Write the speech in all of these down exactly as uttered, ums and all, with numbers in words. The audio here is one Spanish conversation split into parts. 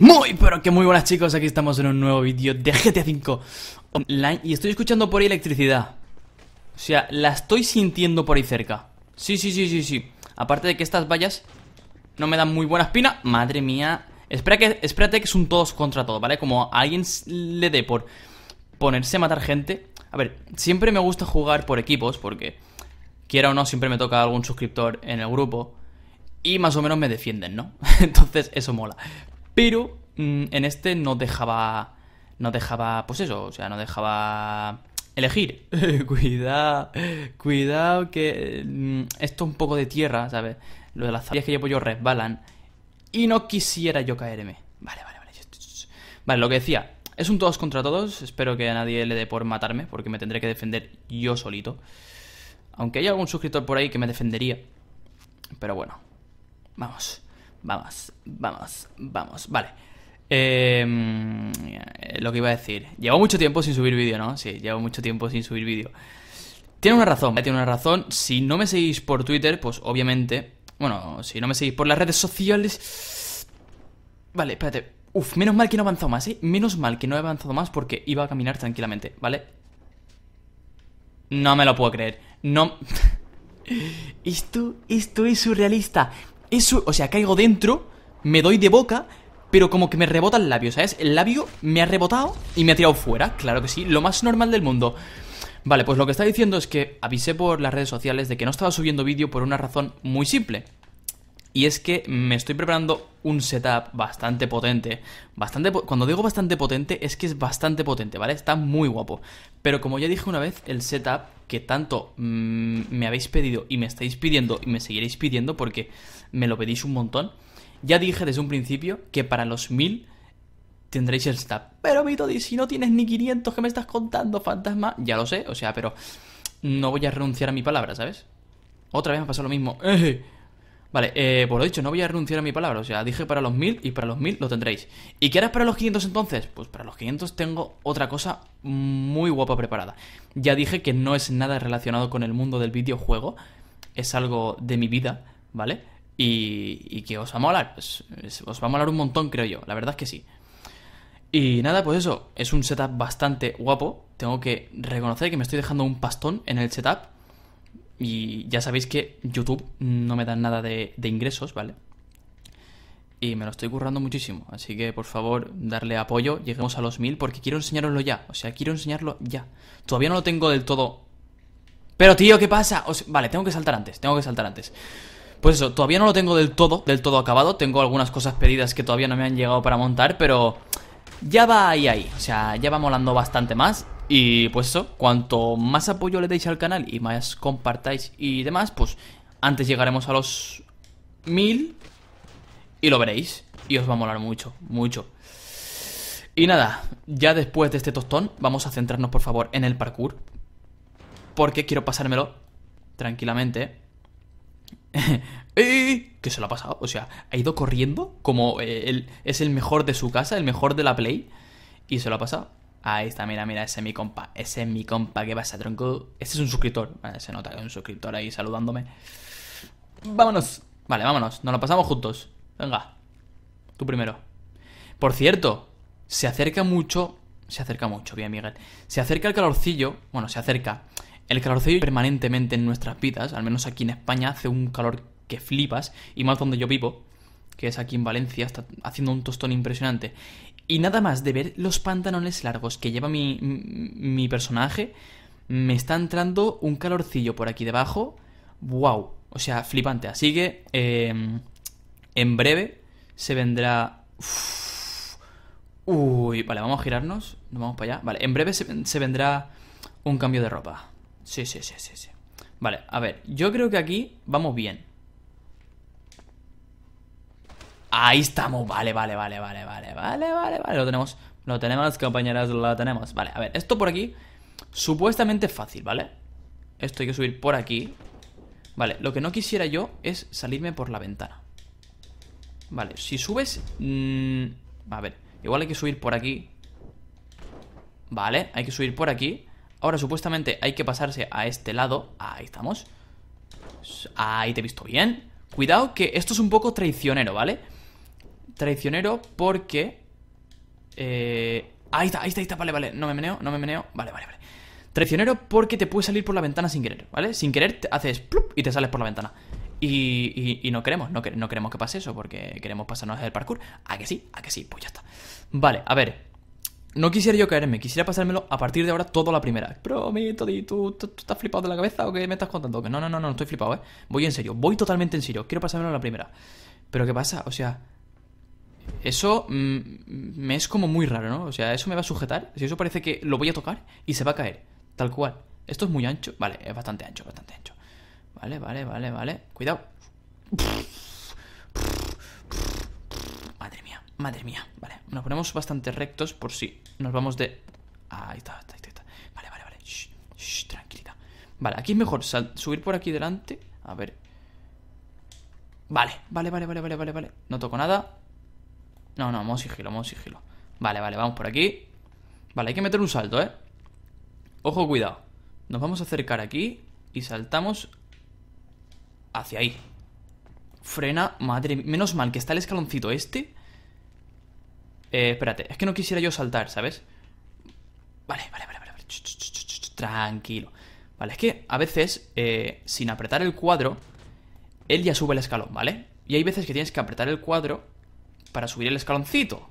Muy pero que muy buenas, chicos, aquí estamos en un nuevo vídeo de G T A cinco Online. Y estoy escuchando por ahí electricidad. O sea, la estoy sintiendo por ahí cerca. Sí, sí, sí, sí, sí. Aparte de que estas vallas no me dan muy buena espina. Madre mía. Espera que, espérate que es un todos contra todos, ¿vale? Como a alguien le dé por ponerse a matar gente. A ver, siempre me gusta jugar por equipos porque, quiera o no, siempre me toca algún suscriptor en el grupo y más o menos me defienden, ¿no? Entonces eso mola. Pero mmm, en este no dejaba, no dejaba, pues eso, o sea, no dejaba elegir. Cuidado, cuidado que mmm, esto es un poco de tierra, ¿sabes? Lo de las zapatillas que llevo yo resbalan. Y no quisiera yo caerme. Vale, vale, vale. Vale, lo que decía. Es un todos contra todos. Espero que a nadie le dé por matarme, porque me tendré que defender yo solito. Aunque hay algún suscriptor por ahí que me defendería. Pero bueno. Vamos. Vamos. Vamos. Vamos. Vale. Eh, lo que iba a decir. Llevo mucho tiempo sin subir vídeo, ¿no? Sí, llevo mucho tiempo sin subir vídeo. Tiene una razón. Tiene una razón. Si no me seguís por Twitter, pues obviamente... Bueno, si no me seguís por las redes sociales... Vale, espérate. Uf, menos mal que no he avanzado más, ¿eh? Menos mal que no he avanzado más porque iba a caminar tranquilamente, ¿vale? No me lo puedo creer. No... Esto, esto es surrealista. Eso, o sea, caigo dentro, me doy de boca, pero como que me rebota el labio, ¿sabes? El labio me ha rebotado y me ha tirado fuera, claro que sí. Lo más normal del mundo. Vale, pues lo que está diciendo es que avisé por las redes sociales de que no estaba subiendo vídeo por una razón muy simple. Y es que me estoy preparando un setup bastante potente. Bastante po Cuando digo bastante potente es que es bastante potente, ¿vale? Está muy guapo. Pero como ya dije una vez, el setup que tanto mmm, me habéis pedido y me estáis pidiendo y me seguiréis pidiendo porque me lo pedís un montón. Ya dije desde un principio que para los mil... tendréis el setup. Pero mi Toddy, si no tienes ni quinientos, ¿qué me estás contando, fantasma? Ya lo sé, o sea, pero no voy a renunciar a mi palabra, ¿sabes? Otra vez me pasó lo mismo. eh. Vale, eh, por lo dicho, no voy a renunciar a mi palabra. O sea, dije para los mil y para los mil lo tendréis. ¿Y qué harás para los quinientos entonces? Pues para los quinientos tengo otra cosa muy guapa preparada. Ya dije que no es nada relacionado con el mundo del videojuego. Es algo de mi vida, ¿vale? Y, y que os va a molar. Pues, os va a molar un montón, creo yo. La verdad es que sí. Y nada, pues eso, es un setup bastante guapo. Tengo que reconocer que me estoy dejando un pastón en el setup. Y ya sabéis que YouTube no me da nada de, de ingresos, ¿vale? Y me lo estoy currando muchísimo. Así que, por favor, darle apoyo. Lleguemos a los mil porque quiero enseñároslo ya. O sea, quiero enseñarlo ya. Todavía no lo tengo del todo. Pero, tío, ¿qué pasa? O sea, vale, tengo que saltar antes, tengo que saltar antes. Pues eso, todavía no lo tengo del todo, del todo acabado. Tengo algunas cosas pedidas que todavía no me han llegado para montar, pero... ya va ahí, ahí, o sea, ya va molando bastante más. Y pues eso, cuanto más apoyo le deis al canal y más compartáis y demás, pues antes llegaremos a los mil y lo veréis. Y os va a molar mucho, mucho. Y nada, ya después de este tostón vamos a centrarnos, por favor, en el parkour, porque quiero pasármelo tranquilamente. ¡Eh! ¿Qué se lo ha pasado? O sea, ha ido corriendo como él es el mejor de su casa, el mejor de la Play. Y se lo ha pasado. Ahí está, mira, mira, ese es mi compa. Ese es mi compa, ¿qué pasa, tronco? Este es un suscriptor. Vale, se nota que es un suscriptor ahí saludándome. ¡Vámonos! Vale, vámonos. Nos lo pasamos juntos. Venga. Tú primero. Por cierto, se acerca mucho. Se acerca mucho, bien, Miguel. Se acerca el calorcillo. Bueno, se acerca. El calorcillo permanentemente en nuestras vidas, al menos aquí en España hace un calor que flipas, y más donde yo vivo, que es aquí en Valencia, está haciendo un tostón impresionante. Y nada más de ver los pantalones largos que lleva mi, mi personaje, me está entrando un calorcillo por aquí debajo, wow, o sea, flipante. Así que eh, en breve se vendrá... Uf. Uy, vale, vamos a girarnos, nos vamos para allá. Vale, en breve se, se vendrá un cambio de ropa. Sí, sí, sí, sí, sí. Vale, a ver, yo creo que aquí vamos bien. Ahí estamos, vale, vale, vale, vale, vale, vale, vale, vale, lo tenemos. Lo tenemos, compañeras, lo tenemos. Vale, a ver, esto por aquí supuestamente es fácil, ¿vale? Esto hay que subir por aquí. Vale, lo que no quisiera yo es salirme por la ventana. Vale, si subes... Mmm, a ver, igual hay que subir por aquí. Vale, hay que subir por aquí. Ahora supuestamente hay que pasarse a este lado. Ahí estamos. Ahí te he visto bien. Cuidado que esto es un poco traicionero, ¿vale? Traicionero porque... Eh... Ahí está, ahí está, ahí está, vale, vale, no me meneo, no me meneo. Vale, vale, vale. Traicionero porque te puede salir por la ventana sin querer, ¿vale? Sin querer te haces plup y te sales por la ventana. Y, y, y no queremos, no, no queremos que pase eso, porque queremos pasarnos el parkour. ¿A que sí? ¿A que sí? Pues ya está. Vale, a ver. No quisiera yo caerme, quisiera pasármelo a partir de ahora todo la primera. Pero, mi Toddy, ¿tú, tú, ¿tú estás flipado de la cabeza o qué me estás contando? Que no, no, no, no, no estoy flipado, ¿eh? Voy en serio, voy totalmente en serio. Quiero pasármelo a la primera. Pero, ¿qué pasa? O sea... Eso mmm, me es como muy raro, ¿no? O sea, eso me va a sujetar. Si eso parece que lo voy a tocar y se va a caer. Tal cual. Esto es muy ancho. Vale, es bastante ancho, bastante ancho. Vale, vale, vale, vale. Cuidado. Madre mía, madre mía. Vale, nos ponemos bastante rectos por si nos vamos de... Ahí está, ahí está, ahí está. Vale, vale, vale. Shh, shh, tranquilidad. Vale, aquí es mejor sal... subir por aquí delante. A ver. Vale, vale, vale, vale, vale, vale, vale. No toco nada. No, no, vamos sigilo, vamos sigilo. Vale, vale, vamos por aquí. Vale, hay que meter un salto, ¿eh? Ojo, cuidado. Nos vamos a acercar aquí y saltamos hacia ahí. Frena, madre mía. Menos mal que está el escaloncito este. Eh, espérate, es que no quisiera yo saltar, ¿sabes? Vale, vale, vale, vale. Ch, ch, ch, ch, ch, tranquilo. Vale, es que a veces, eh, sin apretar el cuadro, él ya sube el escalón, ¿vale? Y hay veces que tienes que apretar el cuadro para subir el escaloncito.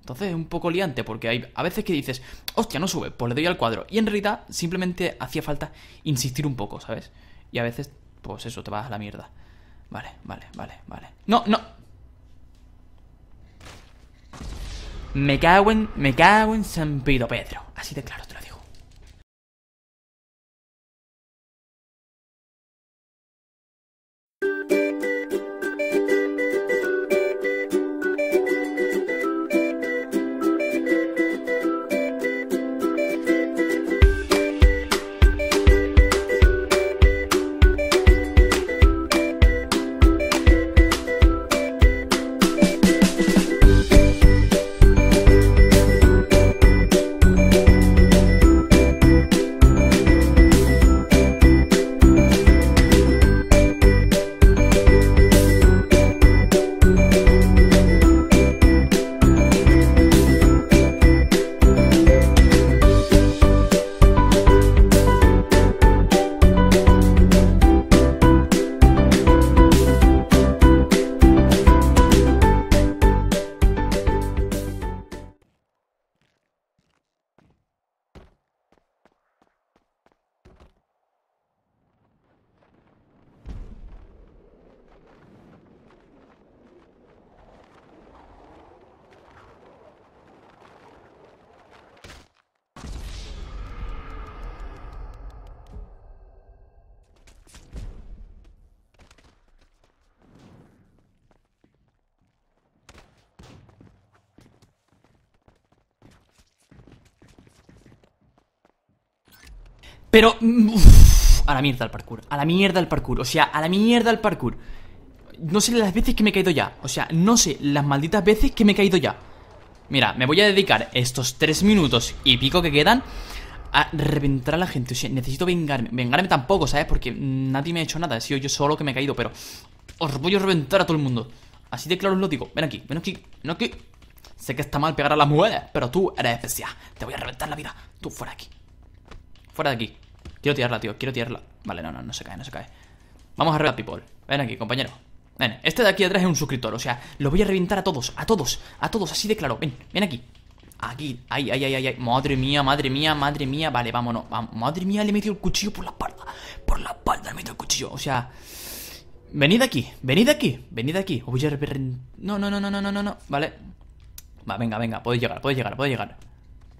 Entonces es un poco liante porque hay a veces que dices, hostia, no sube, pues le doy al cuadro. Y en realidad simplemente hacía falta insistir un poco, ¿sabes? Y a veces, pues eso, te vas a la mierda. Vale, vale, vale, vale. No, no. Me cago en, me cago en San Pito Pedro. Así de claro te lo digo. Pero... Uff, a la mierda el parkour, a la mierda el parkour, o sea, a la mierda el parkour. No sé las veces que me he caído ya, o sea, no sé las malditas veces que me he caído ya. Mira, me voy a dedicar estos tres minutos y pico que quedan a reventar a la gente, o sea, necesito vengarme. Vengarme tampoco, ¿sabes? Porque nadie me ha hecho nada, he sido yo solo que me he caído, pero os voy a reventar a todo el mundo. Así de claro os lo digo, ven aquí, ven aquí, ven aquí. Sé que está mal pegar a las mujeres, pero tú eres especial, te voy a reventar la vida, tú fuera aquí. Fuera de aquí. Quiero tirarla, tío. Quiero tirarla. Vale, no, no, no se cae, no se cae. Vamos a reventar, people. Ven aquí, compañero. Ven, este de aquí atrás es un suscriptor. O sea, lo voy a reventar a todos, a todos, a todos, así de claro. Ven, ven aquí. Aquí, ay, ay, ay, ay. Madre mía, madre mía, madre mía. Vale, vámonos. Vamos. Madre mía, le he metido el cuchillo por la espalda. Por la espalda le he metido el cuchillo. O sea, venid aquí, venid aquí, venid aquí. Os voy a reventar. No, no, no, no, no, no, no. Vale. Va, venga, venga. Podéis llegar, podéis llegar, podéis llegar.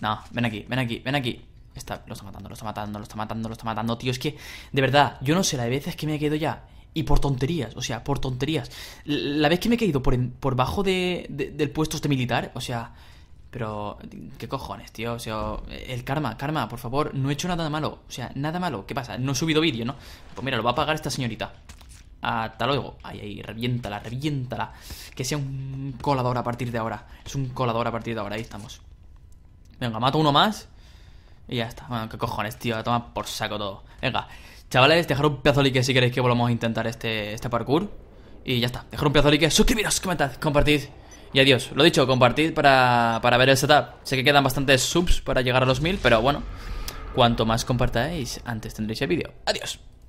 No, ven aquí, ven aquí, ven aquí. Está, lo está matando, lo está matando, lo está matando, lo está matando. Tío, es que, de verdad, yo no sé las veces que me he caído ya. Y por tonterías, o sea, por tonterías. La vez que me he caído por, en, por bajo de, de, del puesto este militar, o sea... Pero, ¿qué cojones, tío? O sea, el karma, karma, por favor, no he hecho nada malo. O sea, nada malo, ¿qué pasa? No he subido vídeo, ¿no? Pues mira, lo va a pagar esta señorita. Hasta luego. Ay, ay, reviéntala, reviéntala. Que sea un colador a partir de ahora. Es un colador a partir de ahora, ahí estamos. Venga, mato uno más. Y ya está. Bueno, qué cojones, tío. La toma por saco todo. Venga, chavales, dejar un pedazo de like si queréis que volvamos a intentar este, este parkour. Y ya está. Dejar un pedazo de like, suscribiros, comentad, compartid. Y adiós. Lo dicho, compartid para, para ver el setup. Sé que quedan bastantes subs para llegar a los mil, pero bueno, cuanto más compartáis, antes tendréis el vídeo. Adiós.